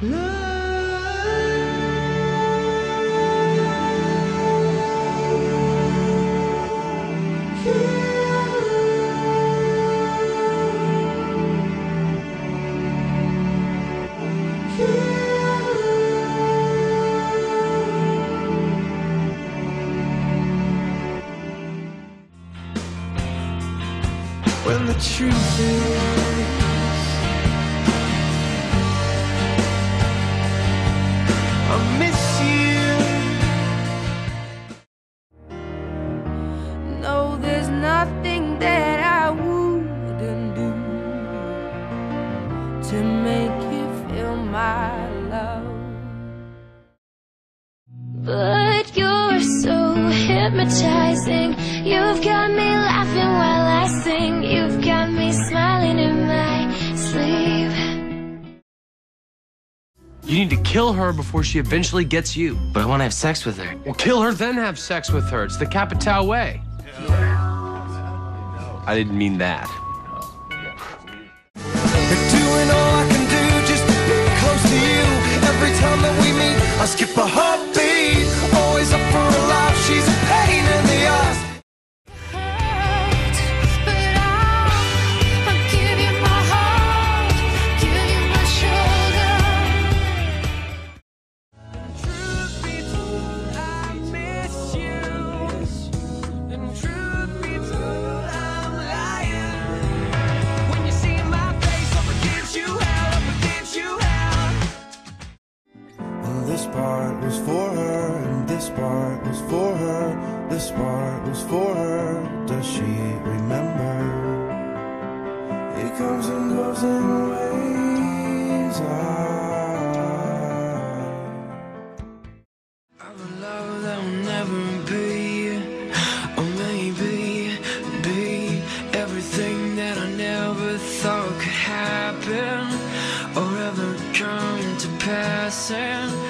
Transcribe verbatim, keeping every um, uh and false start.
When the truth is, I miss you. No, there's nothing that I wouldn't do to make you feel my love. But you're so hypnotizing. You've got me laughing while I sing. You've got me smiling in my sleep. You need to kill her before she eventually gets you. But I want to have sex with her. Well, kill her, then have sex with her. It's the Capitao way. Yeah. I didn't mean that. You're doing all I can do just to be close to you. Every time that we meet, I skip a heartbeat. Always up for a laugh. She's a pain in the ass. This part was for her. Does she remember? It comes and goes in waves. I have a love that will never be, or maybe be everything that I never thought could happen, or ever come to pass. And